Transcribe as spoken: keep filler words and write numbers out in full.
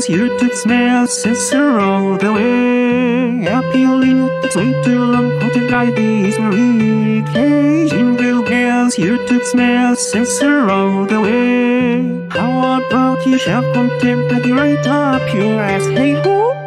snails, electric snails, sensor all the way. Appealing, it's way too long, couldn't I be easily? Hey, jingle bells, electric snails, sensor all the way. How about you shall contempt and right up your ass, hey ho?